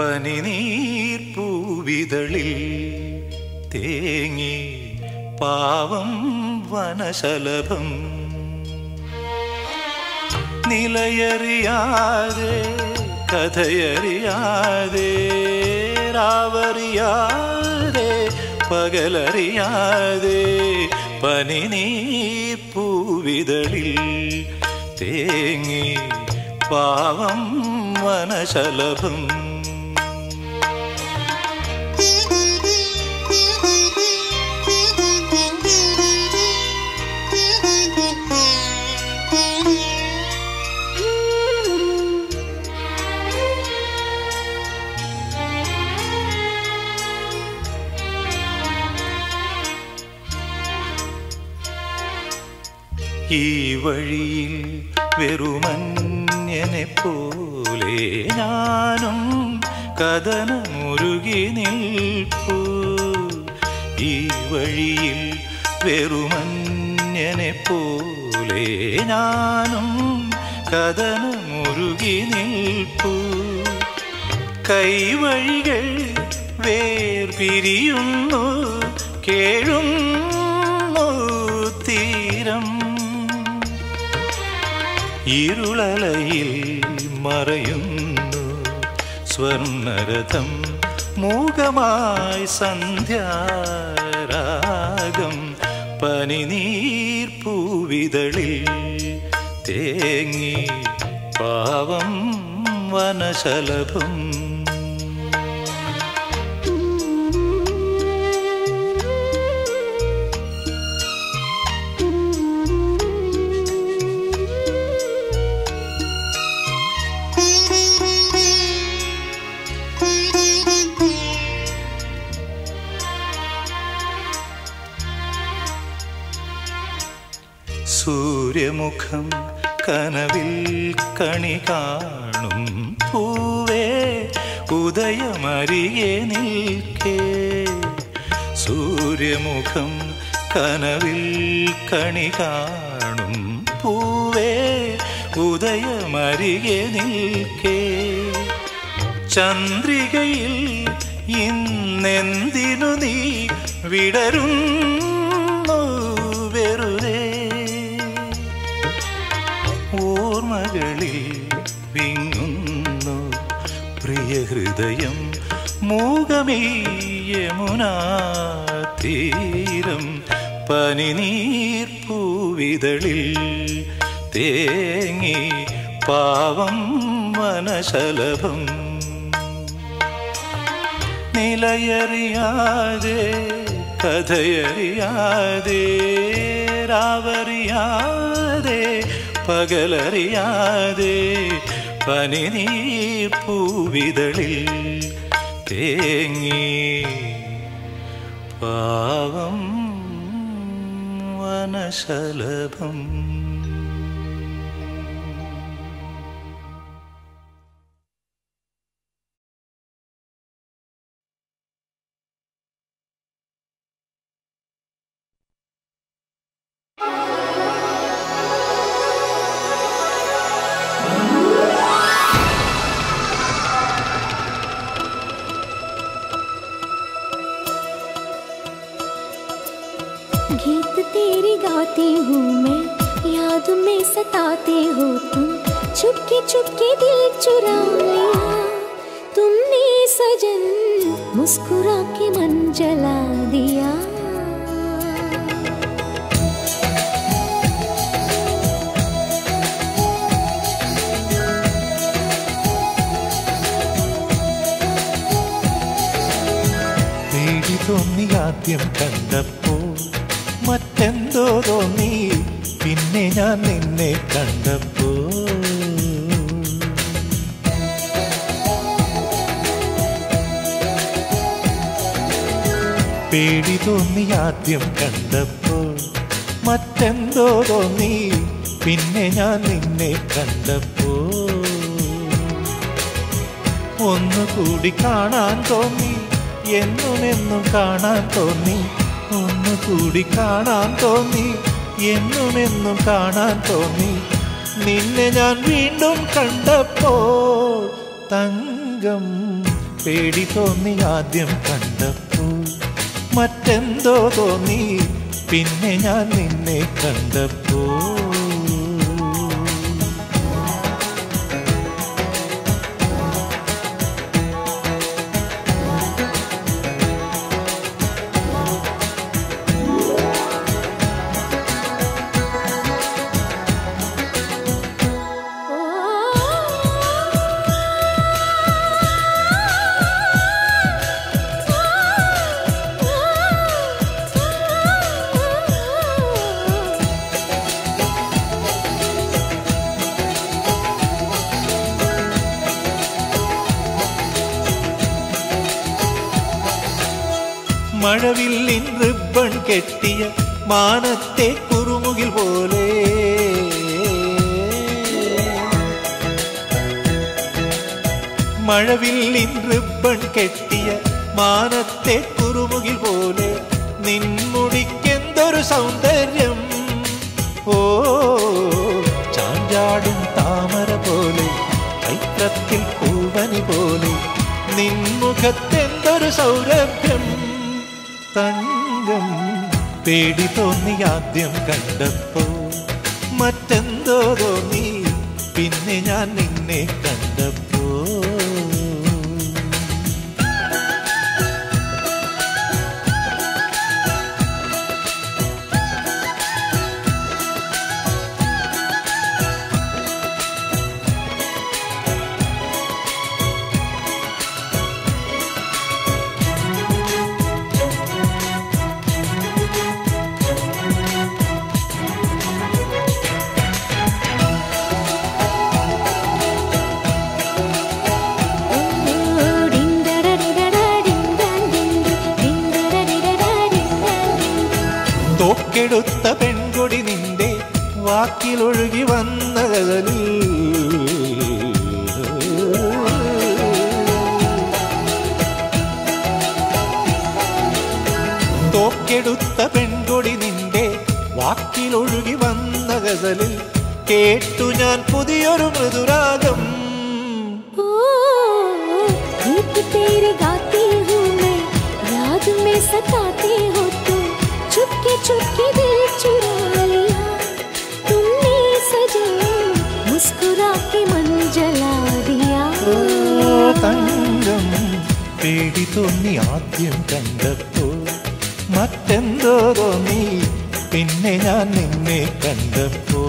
പനിനീർ പൂവിതളിൽ തേങ്ങി പാവം വനശലഭം നിലയറിയാതെ കഥയറിയാതെ രാവറിയാതെ പകലറിയാതെ പനിനീർ പൂവിതളിൽ തേങ്ങി പാവം വനശലഭം. ഈ വഴിയിൽ വെറുമന്യനെ പോലെ ഞാനും കഥനമുരുകി നിൽപ്പൂ. ഈ വഴിയിൽ വെറുമന്യനെ പോലെ ഞാനും കഥനമുരുകി നിൽപ്പൂ. കൈവഴികൾ വേർ പിരിയുന്നു കേഴുന്നു തീരം. ഇരുളലയിൽ മറയുന്നു സ്വർണരഥം മൂകമായി സന്ധ്യാരാഗം. പനിനീർ പൂവിതളിൽ തേങ്ങി പാവം വനശലഭം. സൂര്യമുഖം കനവിൽ കണി കാണും പൂവേ ഉദയമരികെ നിൽക്കേ. സൂര്യമുഖം കനവിൽ കണി കാണും പൂവേ ഉദയമരികെ നിൽക്കേ. ചന്ദ്രികയിൽ ഇന്നെന്തിനു നീ വിടരും വെറുതെ. ഓർമ്മകളിൽ വിങ്ങുന്നു പ്രിയഹൃദയം മൂകമീ യമുനാ തീരം. പനിനീർ പൂവിതളിൽ തേങ്ങി പാവം വനശലഭം. നിലയറിയാതെ കഥയറിയാതെ രാവറിയാതെ പകലറിയാതെ പനിനീർ പൂവിതളിൽ തേങ്ങി പാവം വനശലഭം. കാണാൻ തോന്നി നിന്നെ ഞാൻ വീണ്ടും കണ്ടപ്പോൾ തങ്കം പേടി തോന്നി ആദ്യം കണ്ടപ്പോൾ, മറ്റെന്തോ തോന്നി പിന്നെ ഞാൻ നിന്നെ കണ്ടപ്പോൾ. മഴവില്ലിൻ റിബൺ കെട്ടിയ മാനത്തെ കുറുമുകിൽ പോലെ, മഴവില്ലിൻ റിബൺ കെട്ടിയ മാനത്തെ കുറുമുകിൽ പോലെ, നിൻമുടിക്കെന്തൊരു സൗന്ദര്യം. ഓ ചാഞ്ചാടും താമര പോലെ, ചൈത്രത്തിൽ പൂവനി പോലെ, നിൻമുഖത്തെന്തൊരു സൗരഭ്യം. തങ്കം പേടി തോന്നി ആദ്യം കണ്ടപ്പോ, മറ്റെന്തോ തോന്നി പിന്നെ ഞാൻ നിന്നെ കണ്ടപ്പോ. ടുത്ത പെൺകൊടി നിന്റെ വാക്കിലൊഴുകി വന്നകലിൽ, തോക്കെടുത്ത പെൺകൊടി നിന്റെ വാക്കിലൊഴുകി വന്നകലിൽ കേട്ടു ഞാൻ പുതിയൊരു മൃദുരാഗം. चुपके चुपके दिल चुरा लिया तुमने सजा, मुस्कुरा के मन जला दिया. तंगम पेड़ी तोनी आद्यम कंडप्पो, मत्तेंदो तोनी पिन्ने ഞാൻ നിന്നെ കണ്ടപ്പോ.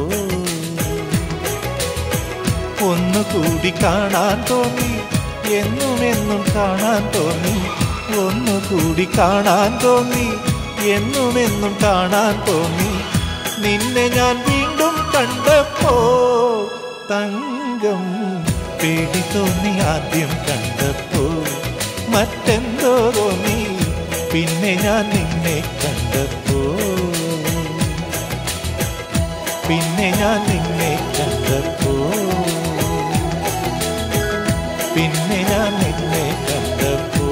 ഒന്നു കൂടി കാണാൻ തോന്നി, എന്നും എന്നും കാണാൻ തോന്നി, ഒന്നു കൂടി കാണാൻ തോന്നി, എന്നും എന്നും കാണാൻ തോന്നി, നിന്നെ ഞാൻ വീണ്ടും കണ്ടപ്പോ. തങ്കം പേടി തോന്നി ആദ്യം കണ്ടപ്പോ, മറ്റെന്തോ തോന്നി പിന്നെ ഞാൻ നിന്നെ കണ്ടപ്പോ, പിന്നെ ഞാൻ നിന്നെ കണ്ടപ്പോ, പിന്നെ ഞാൻ നിന്നെ കണ്ടപ്പോ.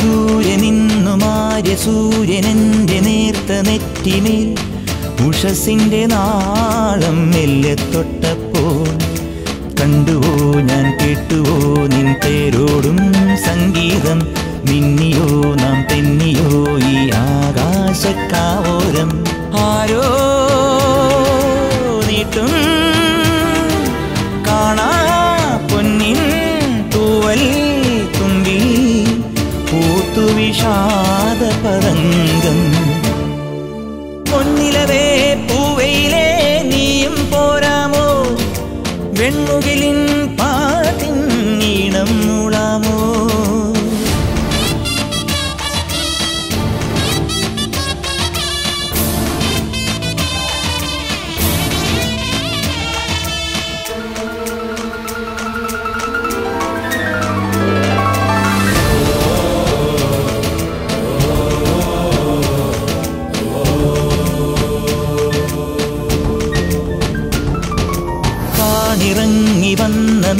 ദൂരെ നിന്നുമാര്യ സൂര്യനെൻ്റെ നേർത്ത നെറ്റിമേൽ ഉഷസിൻ്റെ നാളം മെല്ലെ തൊട്ടപ്പോൾ കണ്ടുവോ ഞാൻ കേട്ടുവോ നിൻ പേരോടും സംഗീതം മിന്നിയോ നാം തെന്നിയോ ഈ ആകാശക്കാവോരം ആരോ നീട്ടും കാണാ പൊന്നിൻ തൂവൽ തുമ്പി പൂത്തുവിഷാദ പതംഗം പൊന്നിലവേ പൂവയിലേ നീയും പോരാമോ വെണ്ണുകിലിൻ പാട്ടിൻ ഈണം മൂളാമോ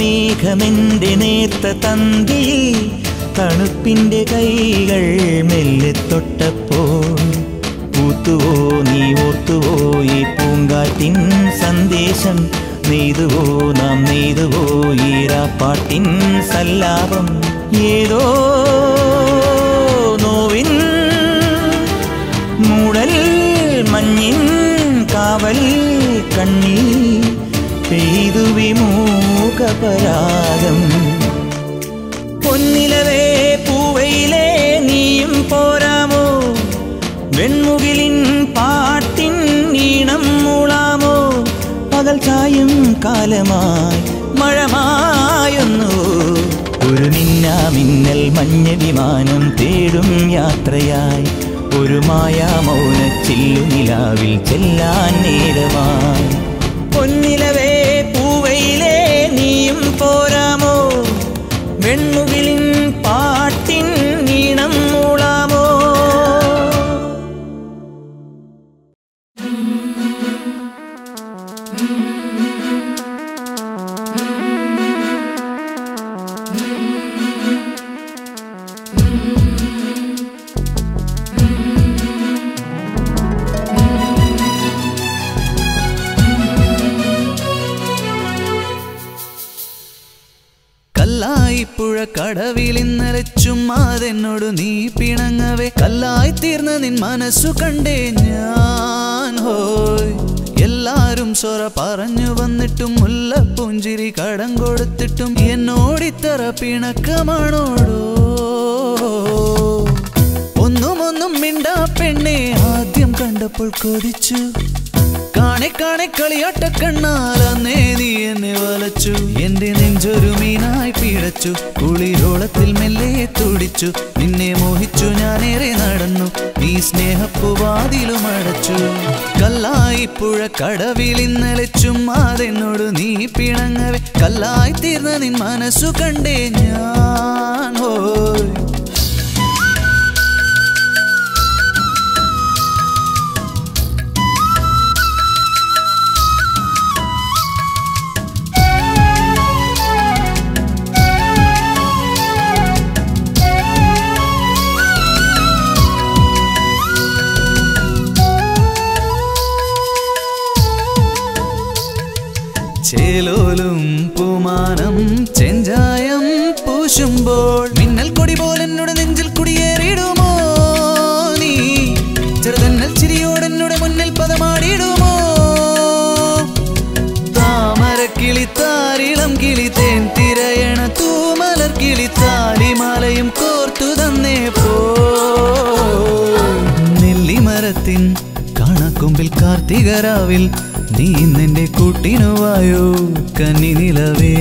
മേഘമെൻ്റെ നേർത്ത തന്തിയിൽ തണുപ്പിൻ്റെ കൈകൾ മെല്ലെ തൊട്ടപ്പോൾ പൂത്തുവോ നീ ഓർത്തുവോ ഈ പൂങ്കാറ്റിൻ സന്ദേശം നെയ്തുവോ നാം നെയ്തുവോ ഈരാപ്പാട്ടിൻ സല്ലാപം ഏതോ നോവിൻ മൂടൽ മഞ്ഞിൻ കാവൽ കണ്ണി പെയ്തു വിമൂകപരാഗം പൊന്നിലവേ പൂവയിലേ നീയും പോരാമോ വെൺമുകിലിൻ പാട്ടിൻ ഈണം മൂളാമോ പകൽ ചായും കാലമായി മഴമായുന്നു ഒരു മിന്നാമിന്നൽ മഞ്ഞ വിമാനം തേടും യാത്രയായി ഒരു മായാമൗന ചില്ലുനിലാവിൽ ചെല്ലാൻ നേരമായി പൊന്നിലവേ പൂവയിലേ നീയും പോരാമോ വെൺമുകിലിൻ പാട്ടിൻ ഈണം മൂളാമോ കടവിൽ ഇന്നലെ ചുമ്മാതെന്നോടു നീ പിണങ്ങവേ കല്ലായി തീർന്ന നിൻ മനസ്സു കണ്ടേ ഞാൻ ഹോയ് എല്ലാരും സൊറ പറഞ്ഞു വന്നിട്ടും മുല്ലപ്പൂഞ്ചിരി കടം കൊടുത്തിട്ടും എന്നോടിത്തറ പിണക്കമാണോടോ ഒന്നും ഒന്നും മിണ്ടാ പെണ്ണെ ആദ്യം കണ്ടപ്പോൾ കൊതിച്ചു ണെ കളിയാട്ട കണ്ണാലേ നീ എന്നെ വലച്ചു എന്റെ നെഞ്ചൊരു മീനായി പിഴച്ചു കുളിരോളത്തിൽ മെല്ലെ തുടിച്ചു നിന്നെ മോഹിച്ചു ഞാനേറെ നടന്നു നീ സ്നേഹപ്പുവാതിലും അടച്ചു കല്ലായി പുഴ കടവിൽ ഇന്നലെ ചുമ്മാതെന്നോട് നീ പിണങ്ങവേ കല്ലായി തീർന്ന നിൻ മനസ്സു കണ്ടേ ഞാൻ ഹോയ് ചേലോലും പൂമാനം ചെഞ്ചായം പൂശുമ്പോൾ മിന്നൽ കൊടി പോലെന്നോട് നെഞ്ചിൽ കുടിയേറിയിടുമോ നീ ചെറുതന്നൽ ചിരിയോടെന്നോട് മുന്നിൽ പദമാടിയിടുമോ താമരക്കിളി താരിളം കിളി തേൻ തിരയണ തൂമലർ കിളി താലിമാലയും കോർത്തു തന്നേ പോ നെല്ലിമരത്തിൻ കാണാക്കൊമ്പിൽ കാർത്തികരാവിൽ നീ നിന്റെ കൂട്ടിനുവായോ കന്നിനിലവേ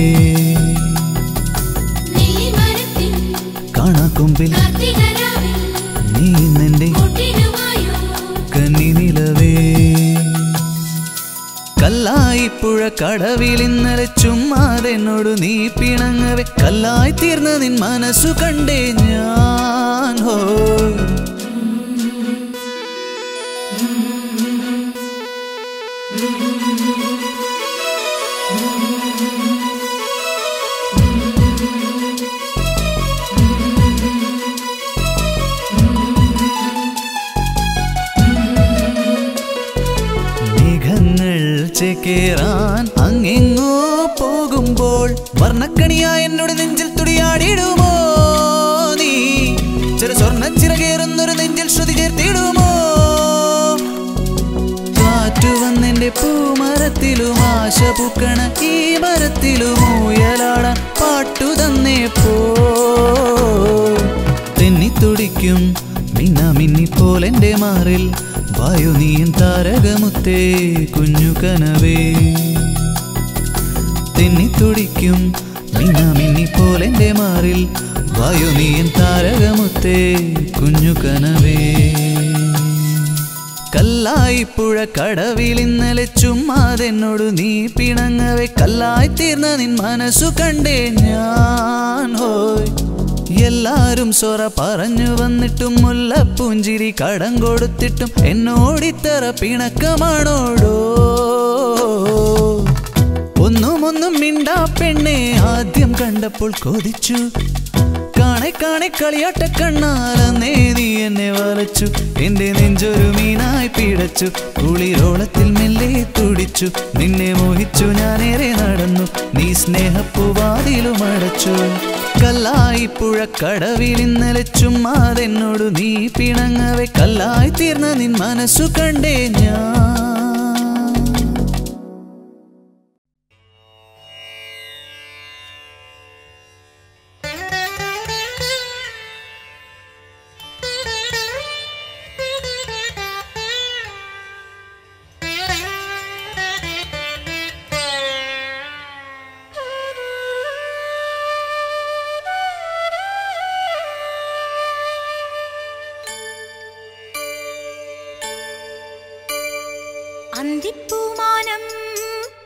കാണാക്കൊമ്പിൽ നീ നിന്റെ കന്നിനിലവേ കല്ലായി പുഴ കടവിൽ ഇന്നലെ ചുമ്മാതെന്നോടു നീ പിണങ്ങവേ കല്ലായി തീർന്ന നിൻ മനസ്സു കണ്ടേ ഞാൻ ഹോ കേറാൻ അങ്ങെങ്ങോ പോകുമ്പോൾ വർണ്ണക്കണിയായ എന്നോട് നെഞ്ചിൽ തുടിയാടിടുമോ നീ? ചെറു സ്വർണ്ണ ചിറകേറുന്നൊരു നെഞ്ചിൽ ശ്രുതി ചേർത്തിടുമോ? കാറ്റുവന്നെന്റെ പൂമരത്തിലും ആശ പൂക്കണ ഈ മരത്തിലും മുയലാടാൻ പാട്ടു തന്നെ പോ. തെന്നിത്തുടിക്കും മിന്നാമിന്നി പോലെന്റെ മാറിൽ വായു നീയും താരകമുത്തേ കുഞ്ഞു കനവേ. തെന്നിത്തുടിക്കും മിന്നാമിന്നി പോലെന്റെ മാറിൽ വായു നീയും താരകമുത്തേ കുഞ്ഞു കനവേ. കല്ലായിപ്പുഴ കടവിൽ ഇന്നലെ ചുമ്മാതെന്നോട് നീ പിണങ്ങവേ കല്ലായി തീർന്ന നിൻ മനസ്സു കണ്ടേ ഞാൻ ഹോയ്. എല്ലാരും സൊറ പറഞ്ഞു വന്നിട്ടും മുല്ലപ്പൂഞ്ചിരി കടം കൊടുത്തിട്ടും എന്നോടിത്തറ പിണക്കമാണോടോ? ഒന്നും മിണ്ടാ പെണ്ണെ, ആദ്യം കണ്ടപ്പോൾ കൊതിച്ചു കാണെ കാണെ കളിയാട്ട കണ്ണാലന്നേ നീ എന്നെ വലച്ചു. എന്റെ നെഞ്ചൊരു മീനായി പിടച്ചു, കുളിരോളത്തിൽ മെല്ലെ തുടിച്ചു. നിന്നെ മോഹിച്ചു ഞാനേറെ നടന്നു, നീ സ്നേഹപ്പൂവാതിലും അടച്ചു. കല്ലായി പുഴ കടവിൽ ഇന്നലെ ചുമ്മാതെന്നോട് നീ പിണങ്ങവേ കല്ലായി തീർന്ന നിൻ മനസ്സു കണ്ടേ ഞാൻ. അന്തിപ്പൂമാനം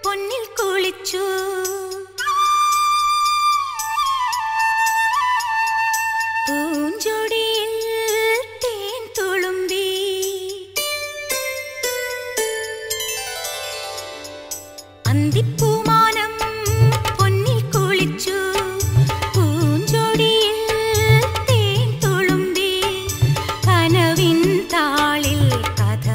പൊന്നിൽ കുളിച്ചു, പൂഞ്ചൊടിയിൽ തേൻ തുളുമ്പി. അന്തിപ്പൂമാനം പൊന്നിൽ കുളിച്ചു, പൂഞ്ചൊടിയിൽ തേൻ തുളുമ്പി. കനവിൻ താളിൽ കഥകളുമായി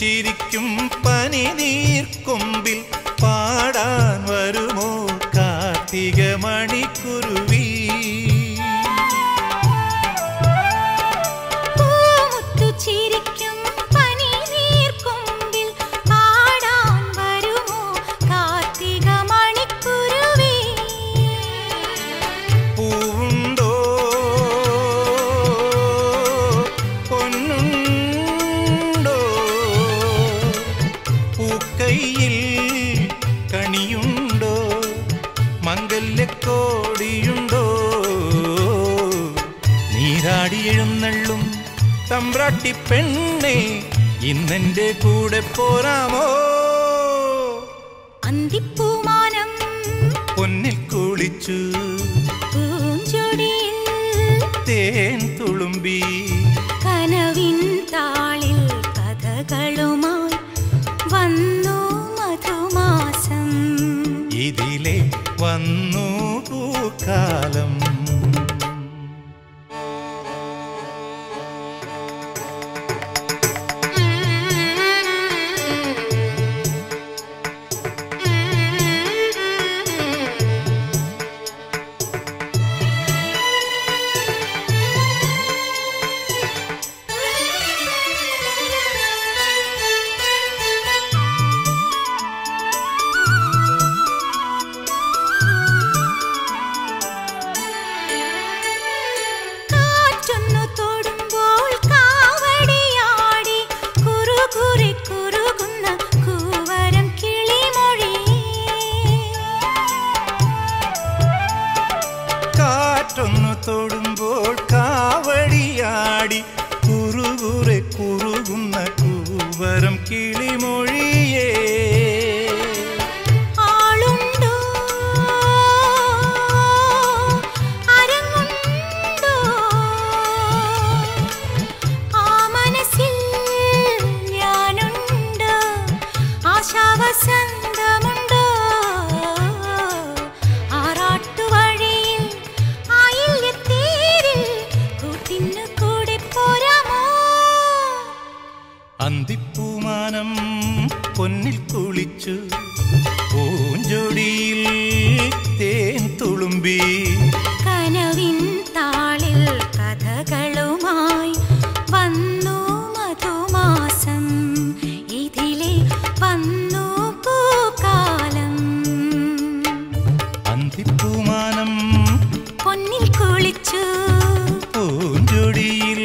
ചിരിക്കും പനി നീർക്കൊമ്പിൽ പാടാൻ വരുമോ കാർത്തിക മണിക്കുരുവി? നീരാടിയെഴുന്നള്ളും തമ്പ്രാട്ടി പെണ്ണെ ഇന്നെന്റെ കൂടെ പോരാമോ? അന്തിപ്പൂമാനം പൊന്നിൽ കുളിച്ചു, പൂഞ്ചൊടിയിൽ തേൻ തുളുമ്പി. കനവിൻ താളിൽ കഥകളുമായി വന്നു മധുമാസം, ഇതിലെ വന്നു പൂക്കാലം. വരം കിളിമൊഴിയേ അന്തിപ്പൂമാനം പൊന്നിൽ കുളിച്ചു പൂഞ്ചൊടിയിൽ തേൻ തുളുമ്പി കനവിൻ താളിൽ കഥകളുമായി വന്നു മധുമാസം ഇതിലെ വന്നു പൂക്കാലം അന്തിപ്പൂമാനം പൊന്നിൽ കുളിച്ചു പൂഞ്ചൊടിയിൽ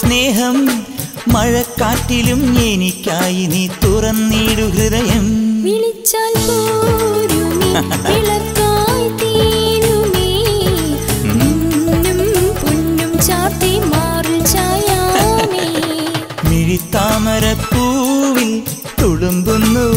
സ്നേഹം മഴക്കാറ്റിലും എനിക്കായി നീ തുറന്നിടു ഹൃദയം വിളിച്ചാൽ പോരുമേ വിളക്കായി തീരുമേ നിന്നും പൊന്നും ചാർത്തി മാറി ചായാമേ മിഴിത്താമരപ്പൂവിൽ തുളുമ്പുന്നു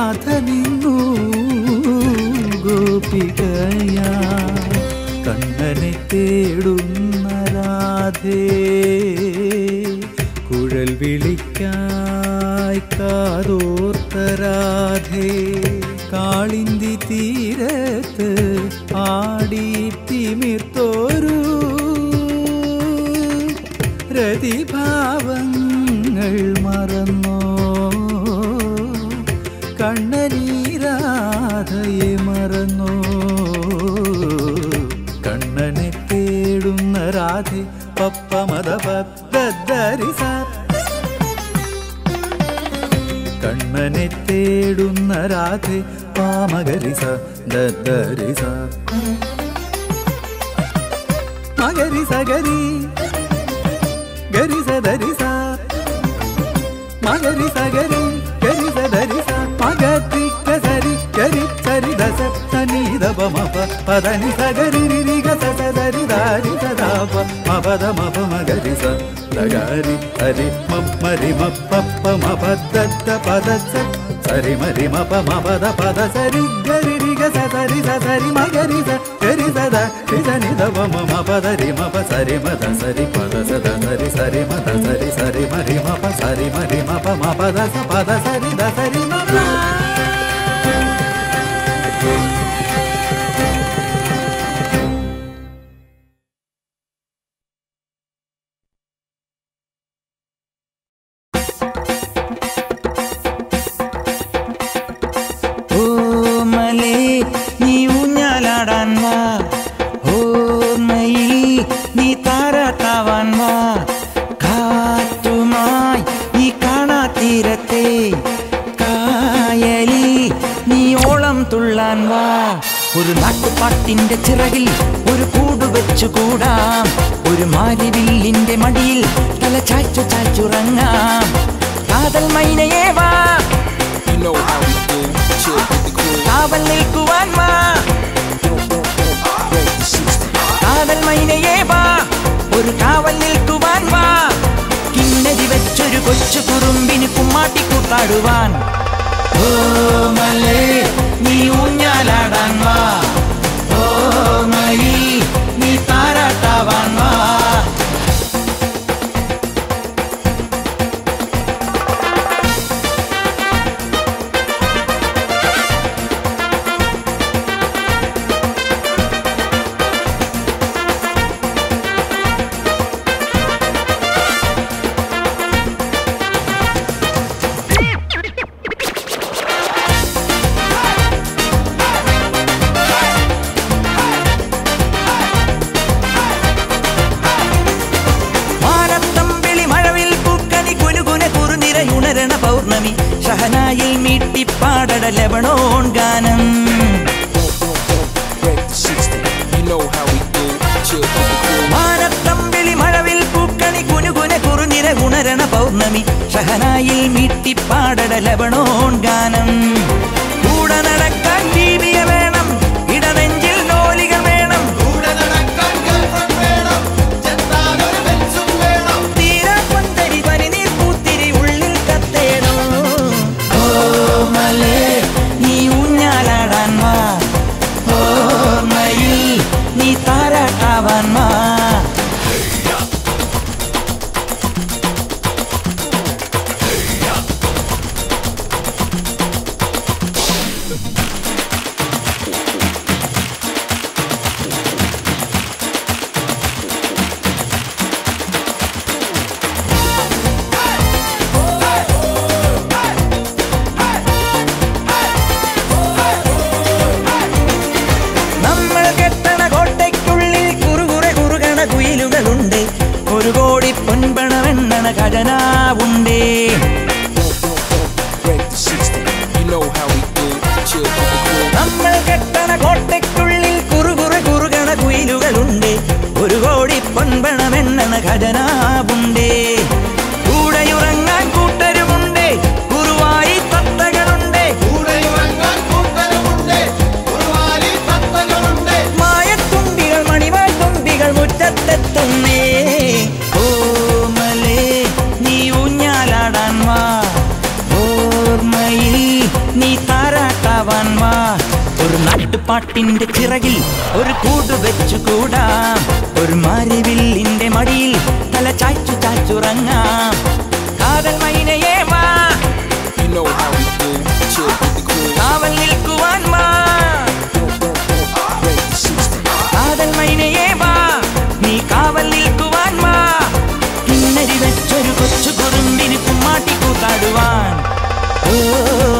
ನಾಥ ನಿನ್ನೂ ಗೋಪಿಕಯ കണ്ണനെ തേടുന്ന രാധേ കുഴൽ വിളിക്കായി കാതോർത്ത രാധേ കാളിന്തി തീരത്ത് ആടി തിമിർത്തോരു പ്രതിഭാവങ്ങൾ മറന്നോ കണ്ണനീ രാധയെ മറന്നോ കണ്ണനെ തേടുന്ന രാധേ പപ്പമദഭക്തരിസ കണ്ണനെ തേടുന്ന രാധേ പാമഗരിസ ദദരിസ മഗരി സഗരി गरिसा दरिसा मगरी सगरी गरिसा दरिसा मगति कसरी गरि सरि दस सनि दब मप पदनि सगरि रि गस सदरि दारि सदा मपद मप मगरि स लगरि हरि मप मरि मप पप मप दत्त पद सरि मरि मप मपद पद सरि गरि रि गस सरि सरि मगरि स गरि सदा नि दब मम पदरि मप सरि मद सरि पद सद सरि सरि मद सरि सरि मरि मप मप दस पद सरि द सरि मप नीता You know how we do, chill with the crew. Kaval nilkuvan ma. Kaadal mainaye ma, nee kaval nilkuvan ma. Kinnari vechoru kochu kurundinu kummaati kootaduvan. Oh.